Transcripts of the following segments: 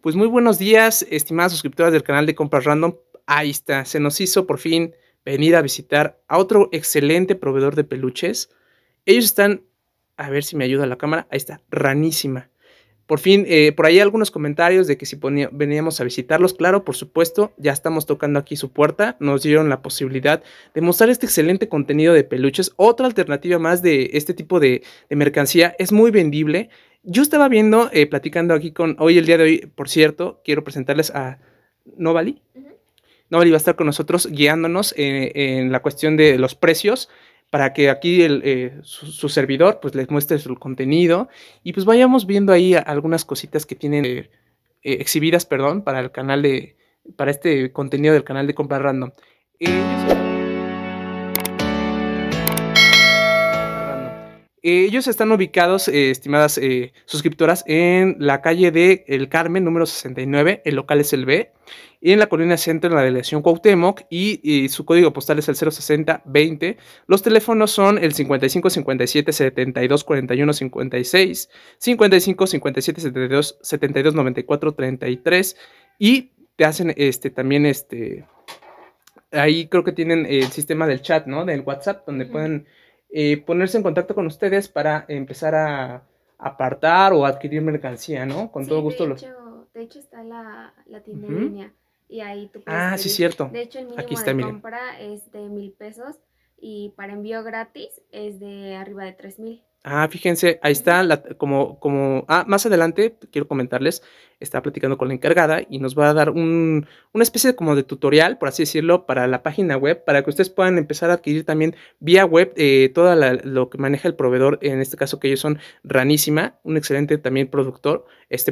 Pues muy buenos días, estimadas suscriptoras del canal de Compras Random. Ahí está, se nos hizo por fin venir a visitar a otro excelente proveedor de peluches. Ellos están, a ver si me ayuda la cámara, ahí está, Ranissima. Por fin, por ahí algunos comentarios de que si veníamos a visitarlos. Claro, por supuesto, ya estamos tocando aquí su puerta. Nos dieron la posibilidad de mostrar este excelente contenido de peluches. Otra alternativa más de este tipo de mercancía. Es muy vendible. Yo estaba viendo, platicando aquí con... el día de hoy, por cierto, quiero presentarles a Novali. Novali va a estar con nosotros guiándonos en la cuestión de los precios, para que aquí su servidor pues les muestre su contenido y pues vayamos viendo ahí algunas cositas que tienen exhibidas, perdón, para el canal de, para este contenido del canal de Compras Random. Ellos están ubicados, estimadas suscriptoras, en la calle del Carmen, número 69, el local es el B, en la colonia centro, en la delegación Cuauhtémoc, y su código postal es el 06020. Los teléfonos son el 55 57 72 41 56, 55 57 72 72 94 33, y te hacen también ahí creo que tienen el sistema del chat, ¿no? Del WhatsApp, donde pueden ponerse en contacto con ustedes para empezar a apartar o adquirir mercancía, ¿no? Con sí, todo gusto. De hecho está la tienda en línea y ahí tú puedes pedir. Sí, cierto. De hecho, el mínimo de compra es de 1,000 pesos y para envío gratis es de arriba de 3,000. Fíjense, ahí está, más adelante, quiero comentarles, está platicando con la encargada y nos va a dar una especie de, como de tutorial, por así decirlo, para la página web, para que ustedes puedan empezar a adquirir también vía web todo lo que maneja el proveedor, en este caso que ellos son Ranissima, un excelente también productor,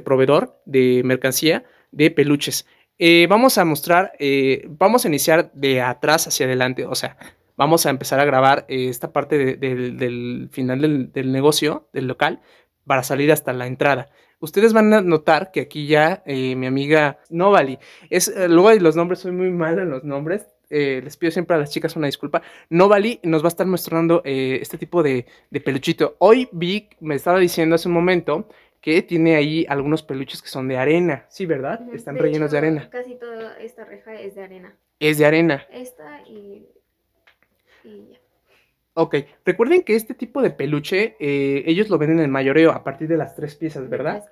proveedor de mercancía de peluches. Vamos a mostrar, vamos a iniciar de atrás hacia adelante, o sea... Vamos a empezar a grabar esta parte del final del negocio, del local, para salir hasta la entrada. Ustedes van a notar que aquí ya mi amiga Novali, luego los nombres, soy muy malo en los nombres, les pido siempre a las chicas una disculpa. Novali nos va a estar mostrando este tipo de peluchito. Hoy vi, me estaba diciendo hace un momento, que tiene ahí algunos peluches que son de arena, ¿sí, verdad? Están rellenos de arena. Casi toda esta reja es de arena. Es de arena. Esta y... Ok, recuerden que este tipo de peluche ellos lo venden en mayoreo a partir de las 3 piezas, ¿verdad?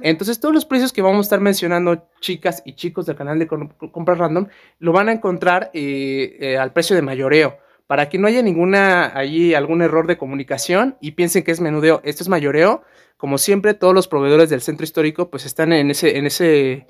Entonces todos los precios que vamos a estar mencionando, chicas y chicos del canal de Compras Random, lo van a encontrar al precio de mayoreo, para que no haya algún error de comunicación y piensen que es menudeo. Esto es mayoreo. Como siempre, todos los proveedores del centro histórico pues están en ese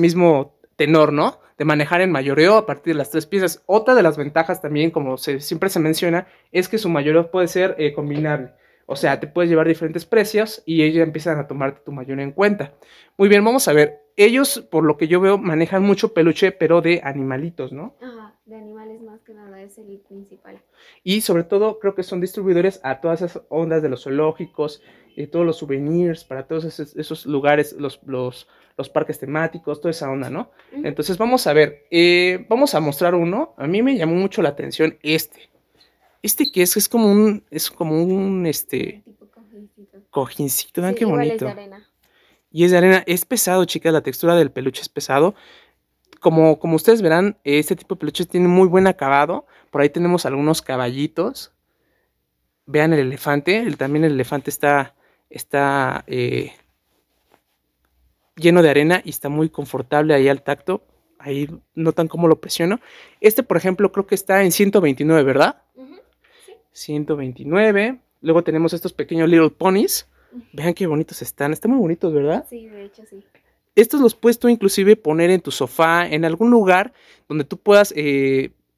mismo tenor, ¿no? De manejar en mayoreo a partir de las 3 piezas. Otra de las ventajas también, como siempre se menciona, es que su mayoreo puede ser combinable. O sea, te puedes llevar diferentes precios y ellos empiezan a tomarte tu mayoreo en cuenta. Muy bien, vamos a ver. Ellos, por lo que yo veo, manejan mucho peluche, pero de animalitos, ¿no? Ajá, de animales más que nada, es el principal. Y sobre todo, creo que son distribuidores a todas esas ondas de los zoológicos, todos los souvenirs, para todos esos lugares, los parques temáticos, toda esa onda, ¿no? Entonces, vamos a ver, vamos a mostrar uno. A mí me llamó mucho la atención este. Este que es como un, tipo cojincito. Cojincito, vean, sí, qué bonito. Es de arena. Y es de arena, es pesado, chicas, la textura del peluche es pesado. Como ustedes verán, este tipo de peluches tiene muy buen acabado. Por ahí tenemos algunos caballitos. Vean el elefante, también el elefante está lleno de arena y está muy confortable ahí al tacto. Ahí notan cómo lo presiono. Este, por ejemplo, creo que está en 129, ¿verdad? Sí. 129. Luego tenemos estos pequeños Little Ponies. Vean qué bonitos están. Están muy bonitos, ¿verdad? Sí, de hecho, sí. Estos los puedes tú inclusive poner en tu sofá, en algún lugar donde tú puedas,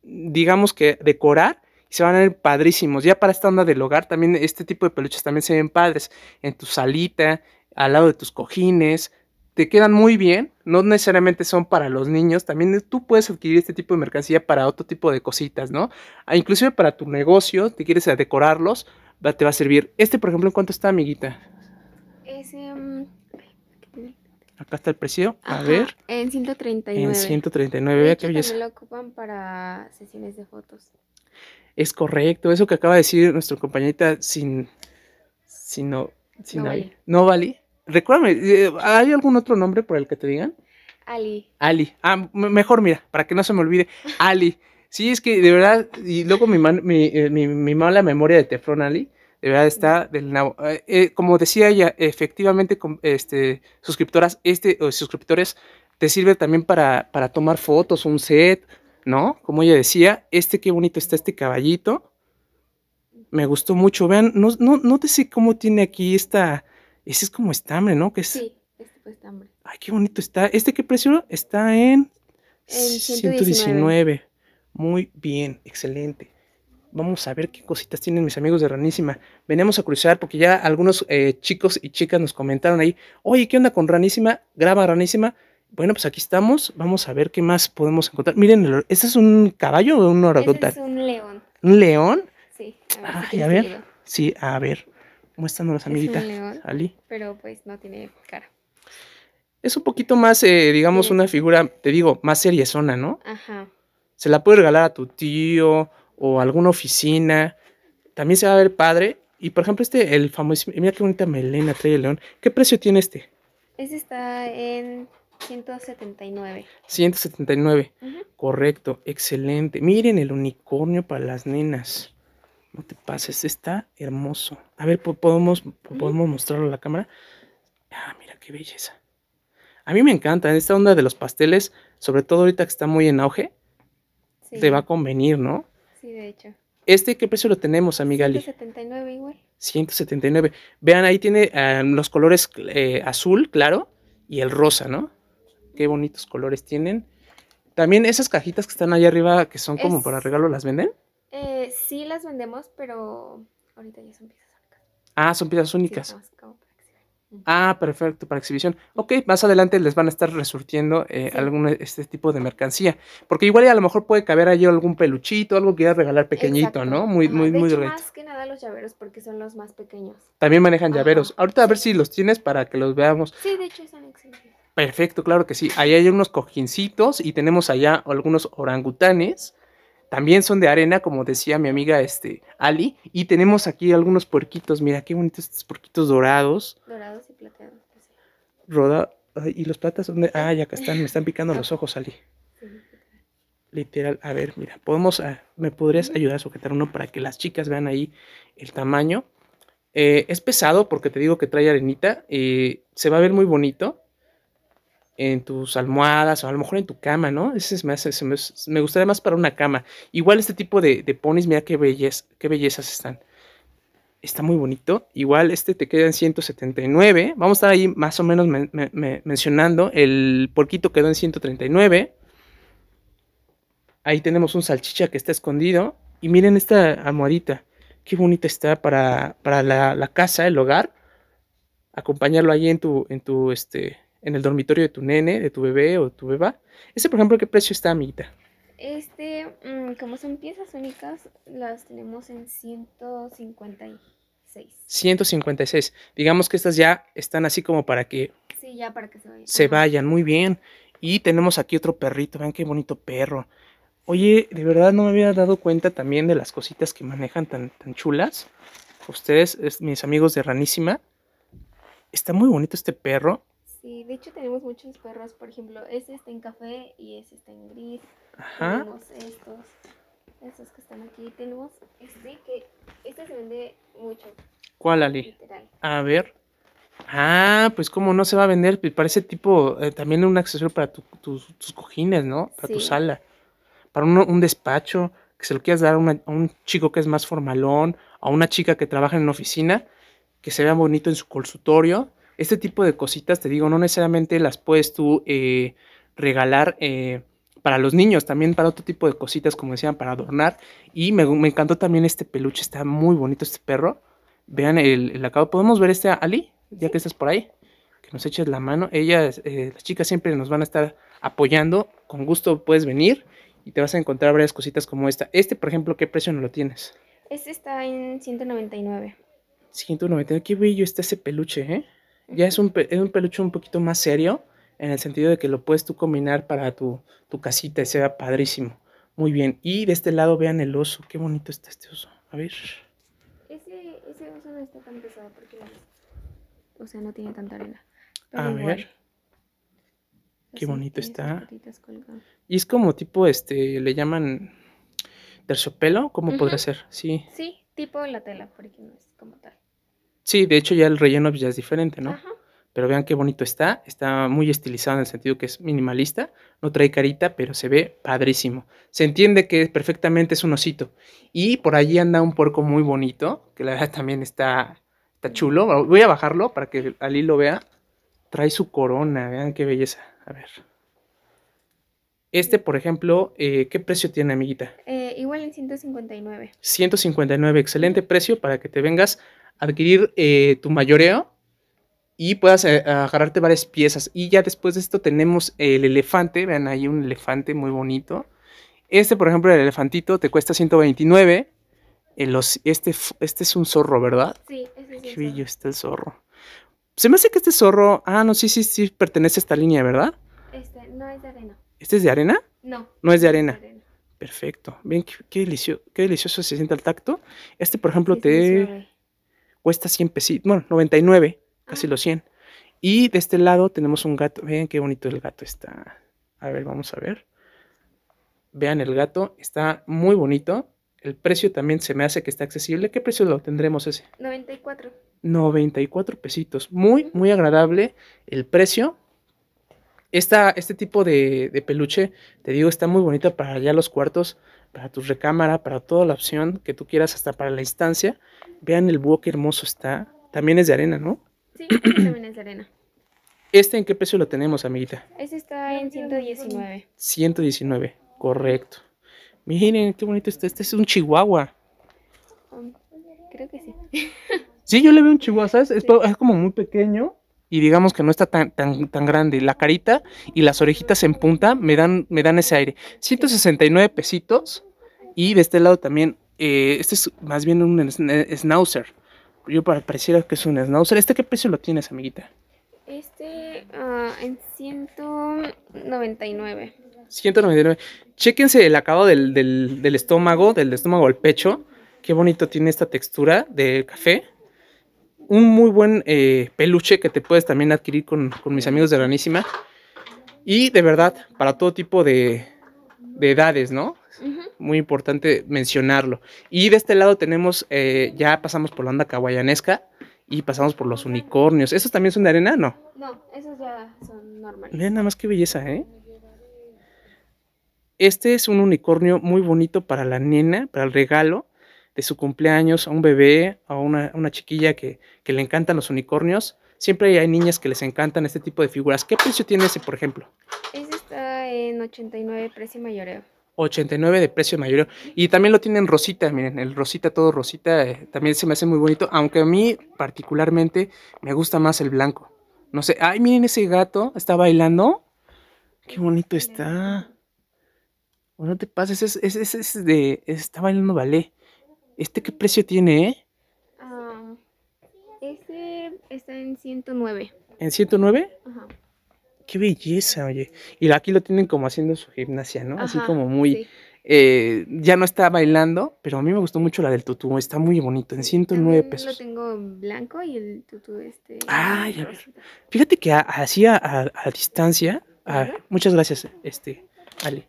digamos que decorar. Y se van a ver padrísimos. Ya para esta onda del hogar, también este tipo de peluches también se ven padres. En tu salita, al lado de tus cojines. Te quedan muy bien, no necesariamente son para los niños, también tú puedes adquirir este tipo de mercancía para otro tipo de cositas, ¿no? Inclusive para tu negocio, te quieres decorarlos, te va a servir. Este, por ejemplo, ¿en cuánto está, amiguita? Acá está el precio, a ver. En 139. En 139, vea qué belleza. También lo ocupan para sesiones de fotos. Es correcto, eso que acaba de decir nuestro compañerita Novali. Recuérdame, ¿hay algún otro nombre por el que te digan? Ali. Ali. Ah, mejor mira, para que no se me olvide. Ali. Sí, es que de verdad, y luego mi mala memoria de Teflón Ali, de verdad está del nabo. Como decía ella, efectivamente, suscriptoras, suscriptores, te sirve también para tomar fotos, un set, ¿no? Como ella decía, qué bonito está este caballito. Me gustó mucho. Vean, no te sé cómo tiene aquí ese es como estambre, ¿no? ¿Qué es? Sí, este fue estambre. Ay, qué bonito está. ¿Qué precio? Está en 119. Muy bien, excelente. Vamos a ver qué cositas tienen mis amigos de Ranissima. Venimos a cruzar porque ya algunos chicos y chicas nos comentaron ahí, oye, ¿qué onda con Ranissima? ¿Graba Ranissima? Bueno, pues aquí estamos. Vamos a ver qué más podemos encontrar. Miren, ¿este es un caballo o un orangután? Este es un león. ¿Un león? Sí. A ver. Sí, a ver. Muéstranos, amiguita. Es un león, Ali. Pero pues no tiene cara. Es un poquito más, digamos, sí, una figura, te digo, más seriezona, ¿no? Ajá. Se la puedes regalar a tu tío o a alguna oficina. También se va a ver padre. Y por ejemplo, el famoso. Mira qué bonita melena trae el león. ¿Qué precio tiene este? Este está en 179. 179. Uh-huh. Correcto, excelente. Miren el unicornio para las nenas. No te pases, está hermoso. A ver, ¿podemos mostrarlo a la cámara? Ah, mira qué belleza. A mí me encanta esta onda de los pasteles, sobre todo ahorita que está muy en auge. Sí. Te va a convenir, ¿no? Sí, de hecho. ¿Qué precio lo tenemos, amiga Ali? 179 igual. 179. Vean, ahí tiene los colores azul, claro, y el rosa, ¿no? Qué bonitos colores tienen. También esas cajitas que están allá arriba, que son como para regalo, ¿las venden? Sí, las vendemos, pero ahorita ya son piezas únicas. Ah, son piezas únicas. Sí, como para exhibición. Ah, perfecto, para exhibición. Ok, más adelante les van a estar resurtiendo sí, algún tipo de mercancía. Porque igual a lo mejor puede caber allí algún peluchito, algo que quieras regalar pequeñito. Exacto. ¿No? Muy, muy, muy rico. Más que nada los llaveros, porque son los más pequeños. También manejan llaveros. Ahorita a ver si los tienes para que los veamos. Sí, de hecho están exhibidos. Perfecto, claro que sí. Ahí hay unos cojincitos y tenemos allá algunos orangutanes. También son de arena, como decía mi amiga Ali. Y tenemos aquí algunos puerquitos. Mira, qué bonitos estos puerquitos dorados. Dorados y plateados. ¿Y los platas dónde? Ah, ya acá están. Me están picando los ojos, Ali. Sí. Literal. A ver, mira. ¿Me podrías ayudar a sujetar uno para que las chicas vean ahí el tamaño? Es pesado porque te digo que trae arenita. Se va a ver muy bonito en tus almohadas o a lo mejor en tu cama, ¿no? Me gustaría más para una cama. Igual este tipo de ponis, mira qué bellezas están. Está muy bonito. Igual te queda en 179. Vamos a estar ahí más o menos mencionando. El porquito quedó en 139. Ahí tenemos un salchicha que está escondido. Y miren esta almohadita. Qué bonita está para la casa, el hogar. Acompañarlo ahí en el dormitorio de tu nene, de tu bebé o tu beba. Por ejemplo, ¿qué precio está, amiguita? Como son piezas únicas, las tenemos en 156. 156. Digamos que estas ya están así como para que... Sí, ya para que se vayan. Se vayan, muy bien. Y tenemos aquí otro perrito, vean qué bonito perro. Oye, de verdad no me había dado cuenta también de las cositas que manejan tan chulas. Ustedes, mis amigos de Ranissima. Está muy bonito este perro. Sí, de hecho tenemos muchos perros, por ejemplo, está en café y está en gris. Ajá. Tenemos estos que están aquí. Tenemos este se vende mucho. ¿Cuál, Ali? Literal. A ver. Ah, pues como no se va a vender, parece tipo, también un accesorio para tus cojines, ¿no? Para tu sala, para un despacho, que se lo quieras dar a un chico que es más formalón, a una chica que trabaja en una oficina, que se vea bonito en su consultorio. Este tipo de cositas, te digo, no necesariamente las puedes tú regalar para los niños, también para otro tipo de cositas, como decían, para adornar. Y me encantó también este peluche, está muy bonito este perro. Vean el acabado. ¿Podemos ver Ali? Ya que estás por ahí, que nos eches la mano. Las chicas siempre nos van a estar apoyando. Con gusto puedes venir y te vas a encontrar varias cositas como esta. Por ejemplo, ¿qué precio no lo tienes? Este está en 199. 199, qué bello está ese peluche, ¿eh? Ya es un peluche un poquito más serio, en el sentido de que lo puedes tú combinar para tu casita y se vea padrísimo. Muy bien. Y de este lado vean el oso. Qué bonito está este oso. A ver. Ese oso no está tan pesado porque o sea, no tiene tanta arena. Pero a igual, ver. Qué bonito está. Y es como tipo, le llaman terciopelo, ¿cómo podrá ser? Sí. Sí, tipo la tela, porque no es como tal. Sí, de hecho ya el relleno ya es diferente, ¿no? Ajá. Pero vean qué bonito está, está muy estilizado en el sentido que es minimalista, no trae carita, pero se ve padrísimo. Se entiende que perfectamente es un osito. Y por allí anda un puerco muy bonito, que la verdad también está chulo. Voy a bajarlo para que Ali lo vea. Trae su corona, vean qué belleza. A ver. Este, por ejemplo, ¿qué precio tiene, amiguita? Igual en 159. 159, excelente precio para que te vengas a adquirir tu mayoreo. Y puedas agarrarte varias piezas. Y ya después de esto tenemos el elefante. Vean, ahí un elefante muy bonito. Este, por ejemplo, el elefantito te cuesta 129. Este es un zorro, ¿verdad? Sí, este es Qué bello está el zorro. Se me hace que este zorro... Ah, no, sí, pertenece a esta línea, ¿verdad? Este no es de arena. ¿Este es de arena? No. No es de arena. Perfecto. Ven, qué delicioso se siente al tacto. Este, por ejemplo, te cuesta 100 pesitos. Bueno, 99. Casi los 100. Y de este lado tenemos un gato. Vean qué bonito el gato está. A ver, vamos a ver. Vean, el gato está muy bonito. El precio también se me hace que está accesible. ¿Qué precio lo tendremos ese? 94. 94 pesitos. Muy agradable el precio. Este tipo de peluche, te digo, está muy bonita para ya los cuartos, para tu recámara, para toda la opción que tú quieras, hasta para la instancia. Vean el búho, qué hermoso está. También es de arena, ¿no? Sí, también es de arena. ¿Este en qué precio lo tenemos, amiguita? Este está en 119. 119, correcto. Miren, qué bonito está. Este es un chihuahua. Creo que sí. Sí, yo le veo un chihuahua, ¿sabes? Sí. Es como muy pequeño y digamos que no está tan grande. La carita y las orejitas en punta me dan ese aire. 169 pesitos. Y de este lado también, este es más bien un schnauzer. Yo pareciera que es un schnauzer. ¿Este qué precio lo tienes, amiguita? Este en 199. 199. Chéquense el acabado del estómago al pecho. Qué bonito tiene esta textura del café. Un muy buen peluche que te puedes también adquirir con mis amigos de Ranissima. Y de verdad, para todo tipo de edades, ¿no? Muy importante mencionarlo. Y de este lado tenemos, ya pasamos por la onda kawaianesca y pasamos por los unicornios. ¿Esos también son de arena? No. No, esos ya son normales. Vean nada más qué belleza, ¿eh? Este es un unicornio muy bonito para la nena, para el regalo de su cumpleaños a un bebé, a una chiquilla que le encantan los unicornios. Siempre hay niñas que les encantan este tipo de figuras. ¿Qué precio tiene ese, por ejemplo? Ese está en 89, precio mayoreo. 89 de precio mayoreo. Y también lo tienen rosita, miren, el rosita, todo rosita, también se me hace muy bonito, aunque a mí particularmente me gusta más el blanco. No sé, ay, miren ese gato, está bailando. Qué bonito está. No te pases, está bailando ballet. ¿Este qué precio tiene, eh? Este está en 109. ¿En 109? Ajá. ¡Qué belleza, oye! Y aquí lo tienen como haciendo su gimnasia, ¿no? Ajá, así como muy... Sí. Ya no está bailando, pero a mí me gustó mucho la del tutú. Está muy bonito, en 109 pesos. Lo tengo en blanco y el tutú ¡Ay, a ver! Fíjate que así a distancia... muchas gracias, Ale.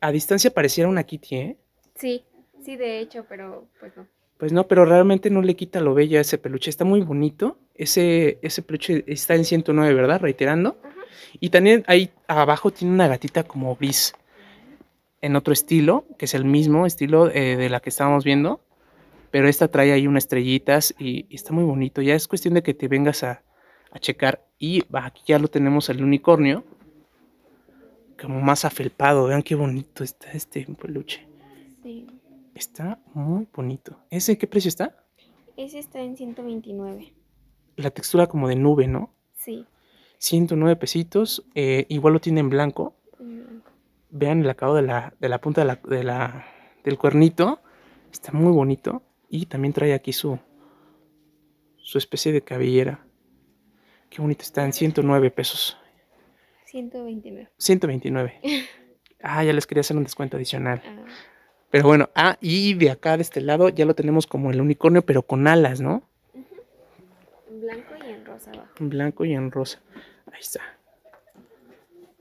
A distancia pareciera una Kitty, ¿eh? Sí, sí, de hecho, pero pues no. Pues no, pero realmente no le quita lo bello a ese peluche. Está muy bonito. Ese peluche está en 109, ¿verdad? Reiterando. Ajá. Y también ahí abajo tiene una gatita como gris. En otro estilo, que es el mismo estilo de la que estábamos viendo. Pero esta trae ahí unas estrellitas y está muy bonito. Ya es cuestión de que te vengas a checar. Y aquí ya lo tenemos el unicornio. Como más afelpado. Vean qué bonito está este peluche. Sí. Está muy bonito. ¿Ese qué precio está? Ese está en 129. La textura como de nube, ¿no? Sí. 109 pesitos. Igual lo tiene en blanco. Vean el acabado de la punta del cuernito. Está muy bonito. Y también trae aquí su especie de cabellera. Qué bonito. Está en 109 pesos. 129. 129. Ah, ya les quería hacer un descuento adicional. Pero bueno, y de acá, de este lado, ya lo tenemos como el unicornio, pero con alas, ¿no? Blanco y en en rosa abajo. En blanco y en rosa. Ahí está.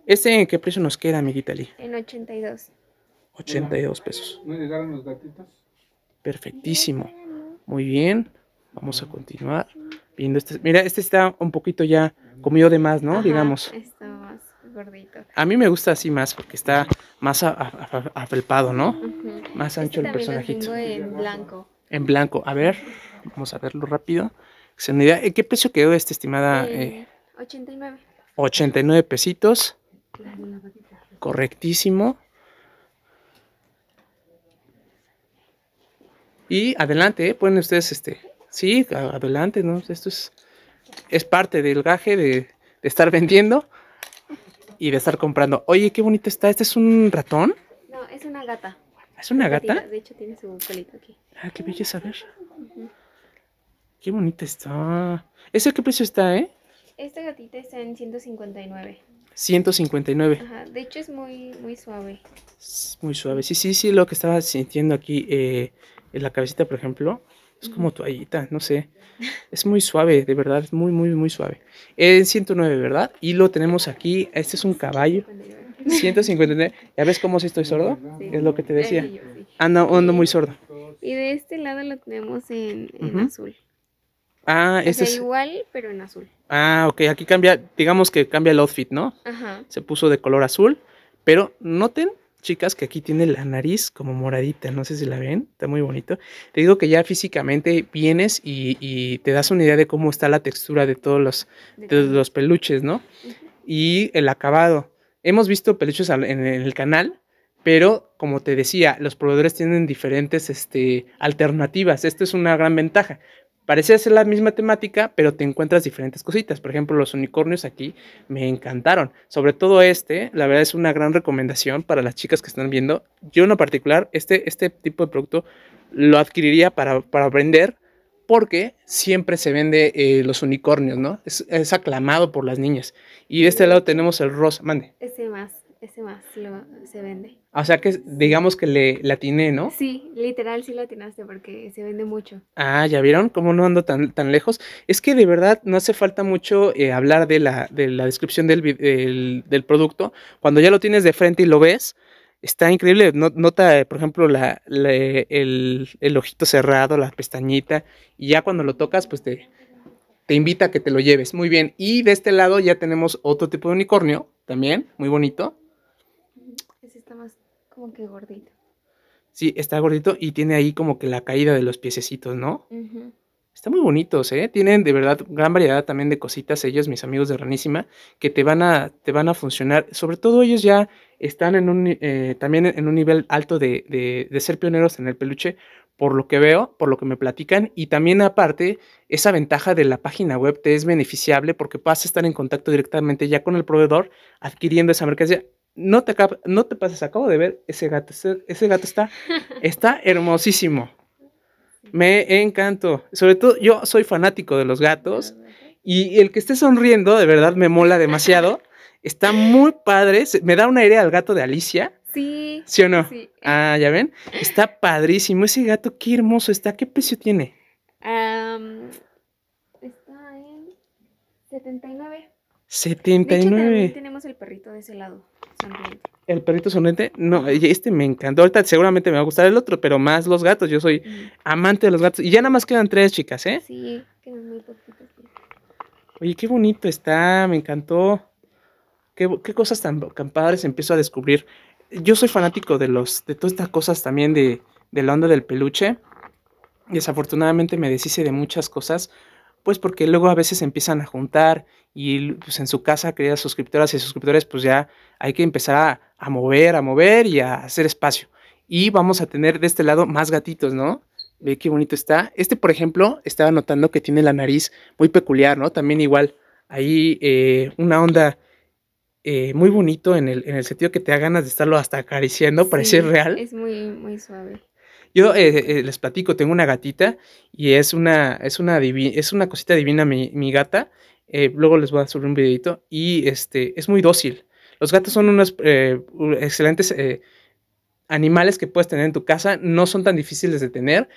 ¿Este en qué precio nos queda, amiguita Ali? En 82. 82 pesos. ¿No llegaron los gatitos? Perfectísimo. Muy bien. Vamos a continuar viendo este. Mira, este está un poquito ya comido de más, ¿no? Ajá, digamos. Está más gordito. A mí me gusta así más porque está más afelpado, ¿no? Uh-huh. Más ancho este el personajito. Lo tengo en blanco. En blanco. A ver, vamos a verlo rápido. ¿En qué precio quedó este, estimada? 89. 89 pesitos. Correctísimo. Y adelante, pueden ustedes, sí, adelante, ¿no? Esto es parte del gaje de estar vendiendo y de estar comprando. Oye, qué bonito está. ¿Este es un ratón? No, es una gata. ¿Es una gata? De hecho, tiene su pelito aquí. Ah, qué belleza, a ver. Uh-huh. Qué bonita está. ¿Ese qué precio está, Esta gatita está en 159. 159. Ajá, de hecho es muy suave. Es muy suave. Sí, lo que estaba sintiendo aquí en la cabecita, por ejemplo, es como toallita, no sé. Es muy suave, de verdad, es muy suave. En 109, ¿verdad? Y lo tenemos aquí, este es un caballo. 159. ¿Ya ves cómo si estoy sordo? Sí. Es lo que te decía. Ando muy sordo. Y de este lado lo tenemos en azul. Ah, este es igual, pero en azul. Ah, ok, aquí cambia, digamos que cambia el outfit, ¿no? Ajá. Se puso de color azul, pero noten, chicas, que aquí tiene la nariz como moradita, no sé si la ven, está muy bonito. Te digo que ya físicamente vienes y te das una idea de cómo está la textura de todos los peluches, ¿no? Uh-huh. Y el acabado. Hemos visto peluches en el canal, pero como te decía, los proveedores tienen diferentes alternativas. Esto es una gran ventaja. Parece ser la misma temática, pero te encuentras diferentes cositas. Por ejemplo, los unicornios aquí me encantaron. Sobre todo la verdad es una gran recomendación para las chicas que están viendo. Yo en lo particular, este tipo de producto lo adquiriría para vender porque siempre se vende los unicornios, ¿no? Es aclamado por las niñas. Y de este lado tenemos el rosa. Mande. Ese más se vende. O sea que digamos que le atiné, ¿no? Sí, literal sí la atinaste porque se vende mucho. Ah, ¿ya vieron? Como no ando tan lejos. Es que de verdad no hace falta mucho hablar de la descripción del producto. Cuando ya lo tienes de frente y lo ves, está increíble. Nota, por ejemplo, el ojito cerrado, la pestañita. Y ya cuando lo tocas, pues te invita a que te lo lleves. Muy bien. Y de este lado ya tenemos otro tipo de unicornio también, muy bonito. Ese está más como que gordito. Sí, está gordito y tiene ahí como que la caída de los piececitos, ¿no? Uh-huh. Están muy bonitos, Tienen de verdad gran variedad también de cositas ellos, mis amigos de Ranissima, que te van a funcionar. Sobre todo ellos ya están también en un nivel alto de ser pioneros en el peluche, por lo que veo, por lo que me platican. Y también aparte, esa ventaja de la página web te es beneficiable porque vas a estar en contacto directamente ya con el proveedor adquiriendo esa mercancía. No te pases, acabo de ver ese gato. Ese gato está hermosísimo. Me encantó. Sobre todo, yo soy fanático de los gatos. Y el que esté sonriendo, de verdad, me mola demasiado. Está muy padre. Me da un aire al gato de Alicia. Sí. ¿Sí o no? Sí. Ah, ¿ya ven? Está padrísimo. Ese gato, qué hermoso está. ¿Qué precio tiene? Está en 79. 79. De hecho, tenemos el perrito de ese lado. El perrito sonriente, no, este me encantó. Ahorita seguramente me va a gustar el otro, pero más los gatos. Yo soy amante de los gatos. Y ya nada más quedan 3 chicas, Sí, quedan muy poquitas. Oye, qué bonito está, me encantó. Qué cosas tan padres empiezo a descubrir. Yo soy fanático de todas estas cosas también de la onda del peluche. Desafortunadamente me deshice de muchas cosas, pues porque luego a veces empiezan a juntar y pues en su casa, queridas suscriptoras y suscriptores, pues ya hay que empezar a mover y a hacer espacio. Y vamos a tener de este lado más gatitos, ¿no? Ve qué bonito está. Este, por ejemplo, estaba notando que tiene la nariz muy peculiar, ¿no? También igual, ahí una onda muy bonito en el sentido que te da ganas de estarlo hasta acariciando, sí, parece real. Es muy suave. Yo les platico, tengo una gatita y es una cosita divina mi gata. Luego les voy a subir un videito y es muy dócil. Los gatos son unos excelentes animales que puedes tener en tu casa, no son tan difíciles de tener,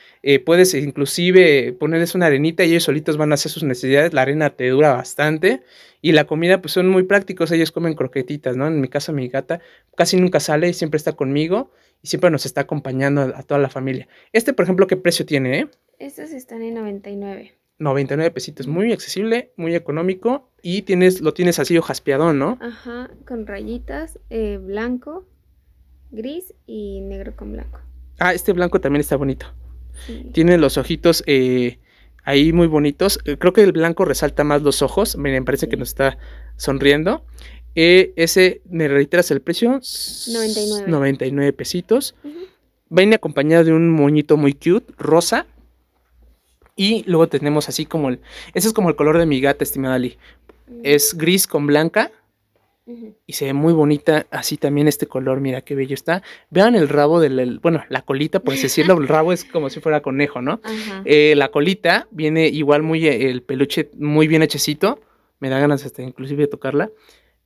puedes inclusive ponerles una arenita y ellos solitos van a hacer sus necesidades, la arena te dura bastante y la comida pues son muy prácticos, ellos comen croquetitas, ¿no? En mi casa mi gata casi nunca sale y siempre está conmigo y siempre nos está acompañando a toda la familia. Este por ejemplo, ¿qué precio tiene? Estos están en 99. 99 pesitos, muy accesible, muy económico y tienes, lo tienes así jaspeadón, ¿no? Ajá, con rayitas, blanco, gris y negro con blanco. Ah, este blanco también está bonito. Sí. Tiene los ojitos ahí muy bonitos. Creo que el blanco resalta más los ojos. Miren, parece que nos está sonriendo. Ese, ¿me reiteras el precio? 99. 99 pesitos. Uh-huh. Viene acompañado de un moñito muy cute, rosa. Y luego tenemos así como el... Ese es como el color de mi gata, estimada Ali. Uh-huh. Es gris con blanca. Y se ve muy bonita así también este color, mira qué bello está. Vean el rabo, bueno, la colita, por decirlo, el rabo es como si fuera conejo, ¿no? La colita viene igual muy, el peluche muy bien hechecito, me da ganas hasta inclusive de tocarla.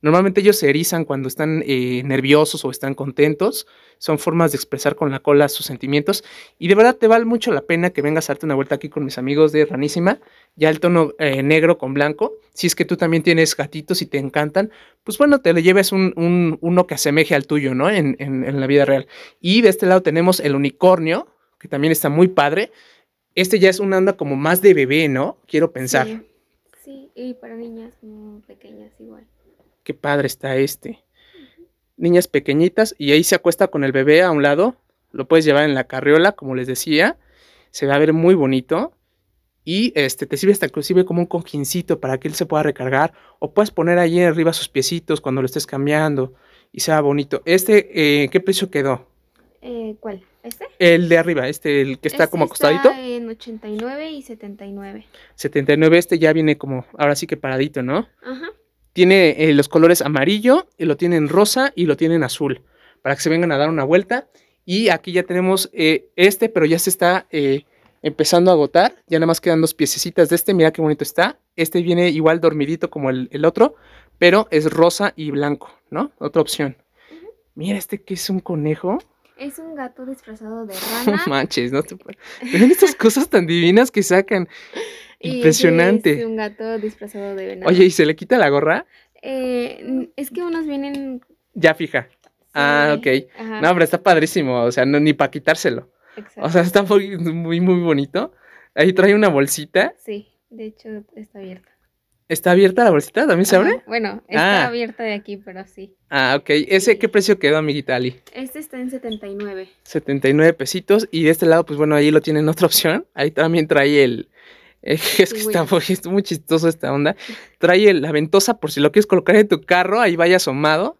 Normalmente ellos se erizan cuando están nerviosos o están contentos, son formas de expresar con la cola sus sentimientos. Y de verdad te vale mucho la pena que vengas a darte una vuelta aquí con mis amigos de Ranissima. Ya el tono negro con blanco, si es que tú también tienes gatitos y te encantan, pues bueno, te le lleves uno que asemeje al tuyo, ¿no? En la vida real. Y de este lado tenemos el unicornio, que también está muy padre. Este ya es una onda como más de bebé, ¿no? Quiero pensar. Sí, sí, y para niñas muy pequeñas igual. Qué padre está este. Niñas pequeñitas y ahí se acuesta con el bebé a un lado. Lo puedes llevar en la carriola, como les decía. Se va a ver muy bonito. Y te sirve hasta inclusive como un cojincito para que él se pueda recargar. O puedes poner ahí arriba sus piecitos cuando lo estés cambiando. Y se va bonito. ¿Qué precio quedó? ¿Cuál? ¿Este? El de arriba, el que está como acostadito. Está en 89 y 79. 79, ya viene como, ahora sí que paradito, ¿no? Ajá. Tiene los colores amarillo, lo tienen rosa y lo tienen azul, para que se vengan a dar una vuelta. Y aquí ya tenemos pero ya se está empezando a agotar. Ya nada más quedan dos piececitas de este, mira qué bonito está. Este viene igual dormidito como el otro, pero es rosa y blanco, ¿no? Otra opción. Uh-huh. Mira que es un conejo. Es un gato disfrazado de rana. No manches, no te puedo. Miren estas cosas tan divinas que sacan. Impresionante. Es un gato disfrazado de venado. Oye, ¿y se le quita la gorra? Es que unos vienen... Ya fija. Sí. Ah, ok. Ajá. No, pero está padrísimo, o sea, no, ni para quitárselo. Exacto. O sea, está muy, muy, muy bonito. Ahí trae una bolsita. Sí, de hecho está abierta. ¿Está abierta la bolsita? ¿También se abre? Bueno, está abierta de aquí, pero sí. Ah, ok. ¿Ese qué precio quedó, amiguita Ali? Este está en 79. 79 pesitos. Y de este lado, pues bueno, ahí lo tienen otra opción. Ahí también trae el... Es que está muy chistoso esta onda. Trae la ventosa por si lo quieres colocar en tu carro, ahí vaya asomado.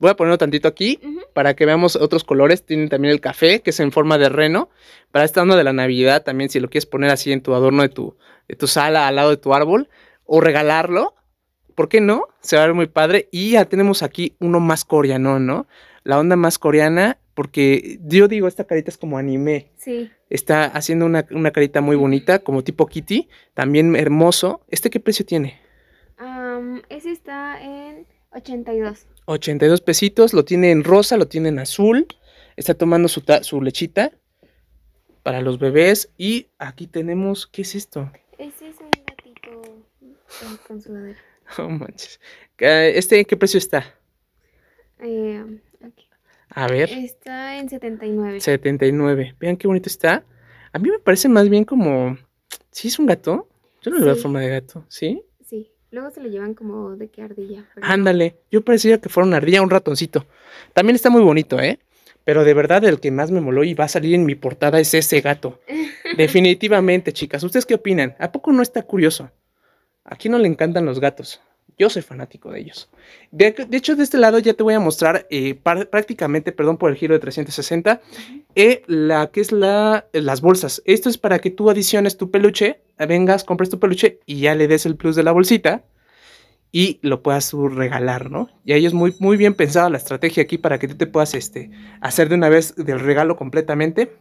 Voy a ponerlo tantito aquí para que veamos otros colores. Tienen también el café, que es en forma de reno. Para esta onda de la Navidad también, si lo quieres poner así en tu adorno de tu sala, al lado de tu árbol. O regalarlo, ¿por qué no? Se va a ver muy padre. Y ya tenemos aquí uno más coreano, ¿no? La onda más coreana, porque yo digo, esta carita es como anime. Sí. Está haciendo una carita muy bonita, como tipo Kitty, también hermoso. ¿Qué precio tiene? Ese está en 82. 82 pesitos, lo tiene en rosa, lo tiene en azul. Está tomando su lechita para los bebés. Y aquí tenemos, ¿qué es esto? Ese es un gatito con sudadera. Oh, manches. ¿Qué precio está? Aquí. A ver. Está en 79. 79. Vean qué bonito está. A mí me parece más bien como... ¿Sí es un gato? Yo no le veo forma de gato, ¿sí? Sí. Luego se lo llevan como de que ardilla. Ándale. Yo parecía que fuera una ardilla, un ratoncito. También está muy bonito, ¿eh? Pero de verdad el que más me moló y va a salir en mi portada es ese gato. Definitivamente, chicas. ¿Ustedes qué opinan? ¿A poco no está curioso? ¿A quién no le encantan los gatos? Yo soy fanático de ellos. De hecho, de este lado ya te voy a mostrar prácticamente, perdón por el giro de 360, las bolsas. Esto es para que tú adiciones tu peluche, vengas, compres tu peluche y ya le des el plus de la bolsita y lo puedas regalar, ¿no? Y ahí es muy, muy bien pensada la estrategia aquí para que tú te puedas hacer de una vez del regalo completamente.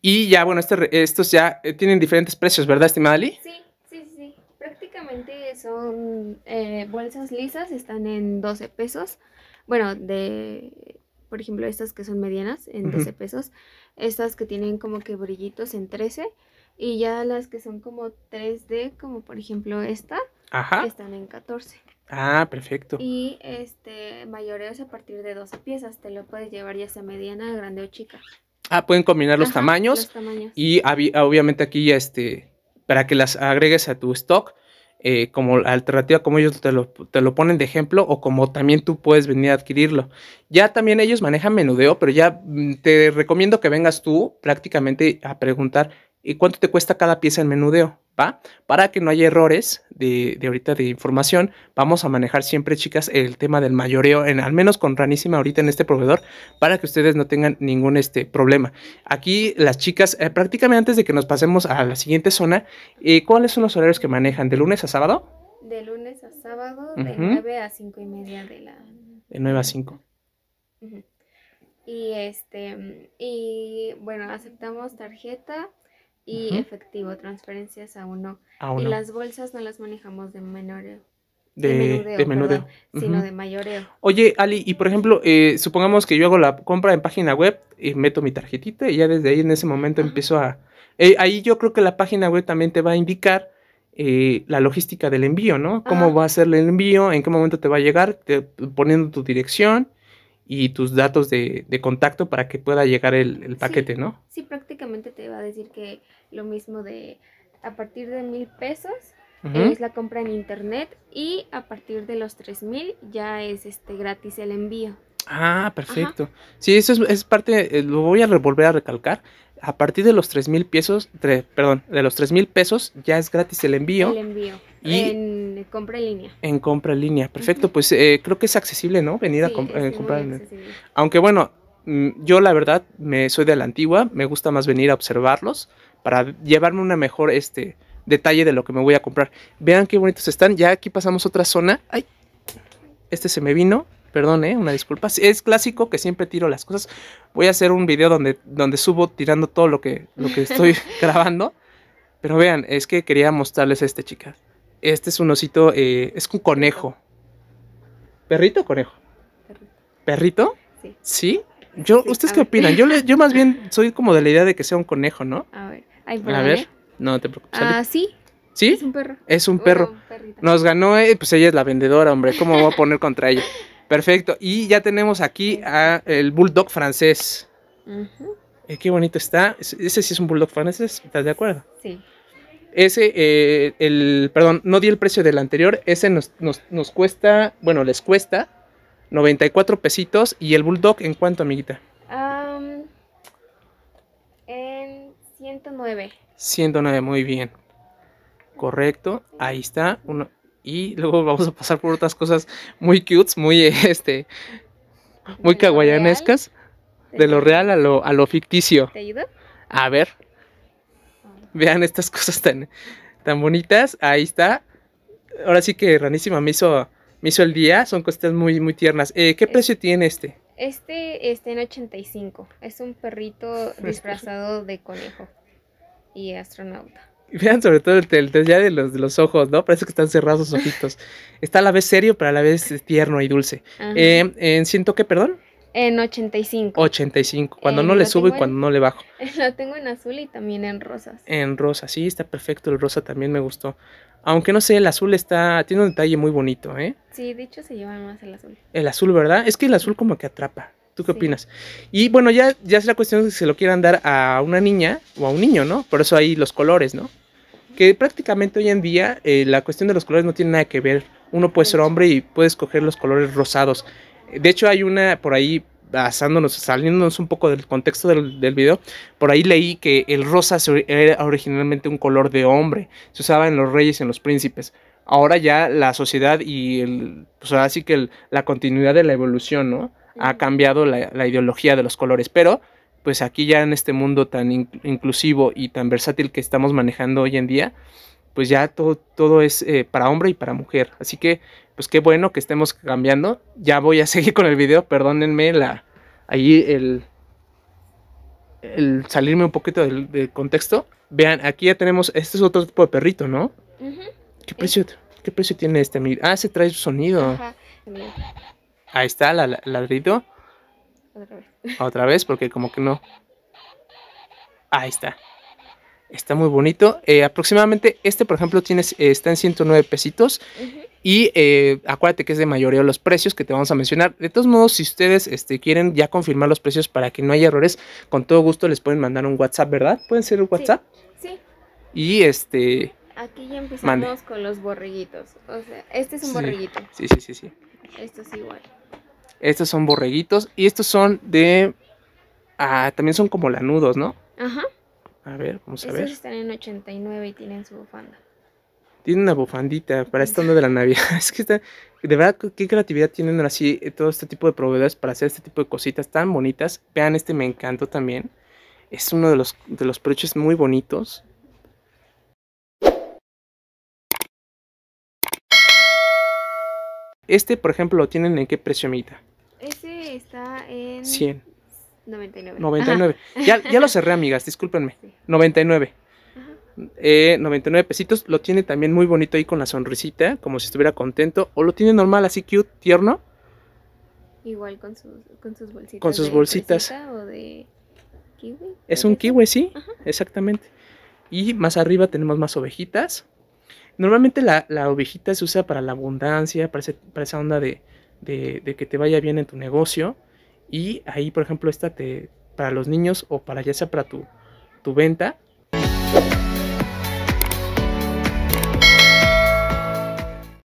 Y ya, bueno, estos ya tienen diferentes precios, ¿verdad, estimada Ali? Sí. Son bolsas lisas, están en 12 pesos. Bueno, por ejemplo estas que son medianas en 12 pesos, estas que tienen como que brillitos en 13, y ya las que son como 3D, como por ejemplo esta, están en 14. Ah, perfecto. Y mayoreo es a partir de 12 piezas, te lo puedes llevar ya sea mediana, grande o chica. Ah, pueden combinar los tamaños. Los tamaños. Y obviamente aquí ya para que las agregues a tu stock, como alternativa, como ellos te lo ponen de ejemplo, o como también tú puedes venir a adquirirlo. Ya también ellos manejan menudeo, pero ya te recomiendo que vengas tú prácticamente a preguntar ¿y cuánto te cuesta cada pieza en menudeo? ¿Va? Para que no haya errores de ahorita de información, vamos a manejar siempre, chicas, el tema del mayoreo, al menos con Ranissima ahorita en este proveedor, para que ustedes no tengan ningún problema. Aquí las chicas, prácticamente antes de que nos pasemos a la siguiente zona, ¿cuáles son los horarios que manejan? ¿De lunes a sábado? De lunes a sábado, de 9 a 5 y media de la... De 9 a 5. Y, bueno, aceptamos tarjeta y efectivo, transferencias a uno. Y las bolsas no las manejamos de menudeo. De menudeo. Sino de mayoreo. Oye, Ali, y por ejemplo, supongamos que yo hago la compra en página web y meto mi tarjetita y ya desde ahí en ese momento empiezo a... ahí yo creo que la página web también te va a indicar la logística del envío, ¿no? Cómo va a ser el envío, en qué momento te va a llegar, poniendo tu dirección y tus datos de contacto para que pueda llegar el paquete, sí, ¿no? Sí, prácticamente te va a decir que lo mismo de a partir de 1000 pesos es la compra en internet y a partir de los 3000 ya es gratis el envío. Ah, perfecto. Sí, eso es parte, lo voy a volver a recalcar. A partir de los 3,000 pesos, de los 3,000 pesos ya es gratis el envío. El envío. Y en compra en línea. En compra en línea, perfecto. Pues creo que es accesible, ¿no? Venir a comprar en línea. Aunque bueno, yo la verdad soy de la antigua, me gusta más venir a observarlos para llevarme una mejor detalle de lo que me voy a comprar. Vean qué bonitos están. Ya aquí pasamos a otra zona. Ay, se me vino. Perdón, una disculpa. Es clásico que siempre tiro las cosas. Voy a hacer un video donde subo tirando todo lo que estoy grabando. Pero vean, es que quería mostrarles chicas. Este es un osito, es un conejo. ¿Perrito o conejo? Perrito. ¿Perrito? Sí. ¿Sí? ¿Ustedes qué opinan? Yo más bien soy como de la idea de que sea un conejo, ¿no? A ver. A ver. No te preocupes. Ah, sí. ¿Sí? Es un perro. Es un perro. Nos ganó, pues ella es la vendedora, hombre. ¿Cómo me voy a poner contra ella? Perfecto, y ya tenemos aquí el bulldog francés. Qué bonito está. Ese sí es un bulldog francés, ¿estás de acuerdo? Sí. Ese, perdón, no di el precio del anterior. Ese nos cuesta, bueno, les cuesta 94 pesitos. ¿Y el bulldog en cuánto, amiguita? En 109. 109, muy bien. Correcto, ahí está, uno. Y luego vamos a pasar por otras cosas muy cutes, muy muy kawaianescas. De lo real a lo ficticio. ¿Te ayudo? A ver. Vean estas cosas tan bonitas. Ahí está. Ahora sí que Ranissima me hizo el día. Son cosas muy, muy tiernas. ¿Qué precio tiene este? Este está en 85. Es un perrito disfrazado de conejo y astronauta. Vean sobre todo el detalle de los ojos, ¿no? Parece que están cerrados los ojitos. Está a la vez serio, pero a la vez tierno y dulce. ¿Siento qué, perdón? En 85. 85, cuando no le subo y cuando no le bajo. Lo tengo en azul y también en rosas. En rosa, sí, está perfecto. El rosa también me gustó. Aunque no sé, el azul tiene un detalle muy bonito, ¿eh? Sí, de hecho se lleva más el azul. El azul, ¿verdad? Es que el azul como que atrapa. ¿Tú qué opinas? Y bueno, ya es la cuestión de si se lo quieran dar a una niña o a un niño, ¿no? Por eso hay los colores, ¿no? Que prácticamente hoy en día la cuestión de los colores no tiene nada que ver. Uno puede ser hombre y puede escoger los colores rosados. De hecho, hay una por ahí, saliéndonos un poco del contexto del video, por ahí leí que el rosa era originalmente un color de hombre. Se usaba en los reyes y en los príncipes. Ahora ya la sociedad y pues ahora sí que la continuidad de la evolución, ¿no? Ha cambiado la ideología de los colores, pero pues aquí ya en este mundo tan inclusivo y tan versátil que estamos manejando hoy en día, pues ya todo es para hombre y para mujer, así que pues qué bueno que estemos cambiando. Ya voy a seguir con el video, perdónenme ahí el salirme un poquito del contexto. Vean, aquí ya tenemos, este es otro tipo de perrito, ¿no? ¿Qué precio tiene este? Ah, se trae sonido. Ajá. Ahí está, ladrido. Otra vez. Otra vez, porque como que no. Ahí está. Está muy bonito. Aproximadamente este, por ejemplo, tienes, está en 109 pesitos. Uh-huh. Y acuérdate que es de mayoría los precios que te vamos a mencionar. De todos modos, si ustedes quieren ya confirmar los precios para que no haya errores, con todo gusto les pueden mandar un WhatsApp, ¿verdad? ¿Pueden ser un WhatsApp? Sí, sí. Y aquí ya empezamos con los borreguitos. O sea, este es un borreguito. Sí, sí, sí, sí. Esto es igual. Estos son borreguitos y estos son de... Ah, también son como lanudos, ¿no? Ajá. A ver, vamos a ver. Estos están en 89 y tienen su bufanda. Tienen una bufandita para esta onda de la Navidad. Es que está... De verdad, qué creatividad tienen así todo este tipo de proveedores para hacer este tipo de cositas tan bonitas. Vean, este me encantó también. Es uno de los peluches muy bonitos. Este, por ejemplo, ¿lo tienen en qué precio, amiguita? Este está en... 100. 99. 99. Ya lo cerré, amigas, discúlpenme. Sí. 99. Ajá. 99 pesitos. Lo tiene también muy bonito ahí con la sonrisita, como si estuviera contento. O lo tiene normal, así cute, tierno. Igual con sus bolsitas. Con sus bolsitas. ¿O de kiwi? Es un kiwi, sí. Ajá. Exactamente. Y más arriba tenemos más ovejitas. Normalmente la ovejita se usa para la abundancia, para esa onda de que te vaya bien en tu negocio. Y ahí, por ejemplo, esta para los niños o para ya sea para tu venta.